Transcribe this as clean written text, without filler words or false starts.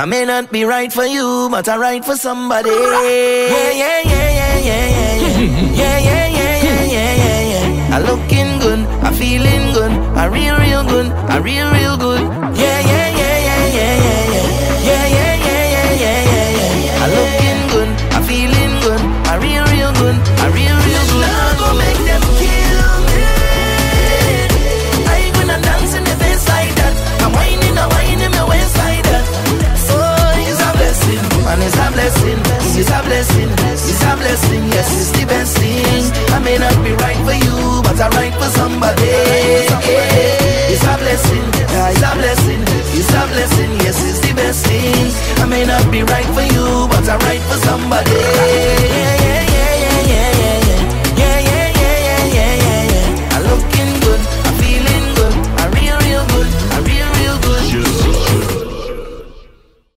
I may not be right for you, but I'm right for somebody. Yeah, yeah, yeah, yeah, yeah, yeah, yeah, yeah, yeah, yeah, yeah, yeah, yeah. I'm looking good, I'm feeling good, I'm real, real good, I'm real, real good. Yeah, yeah, yeah, yeah, yeah, yeah, yeah, yeah, yeah, yeah, yeah, yeah, yeah. I'm looking good, I'm feeling good, I'm real, real good, I'm real, real good. Now go make them kill me. I ain't gonna dance in the face like that. I'm whining my waist like that. So it's a blessing, man, it's a blessing, it's a blessing, it's a blessing. Yes, it's the best thing. I may not be right for you, but I'm right for somebody. It's a blessing, it's a blessing, it's a blessing. Yes, it's the best thing. I may not be right for you, but I'm right for somebody.